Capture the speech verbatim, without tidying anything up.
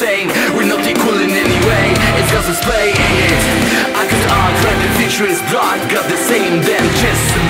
insane. We're not equal in any way. It's just displaying it. I could argue the future is bright. Got the same damn chest.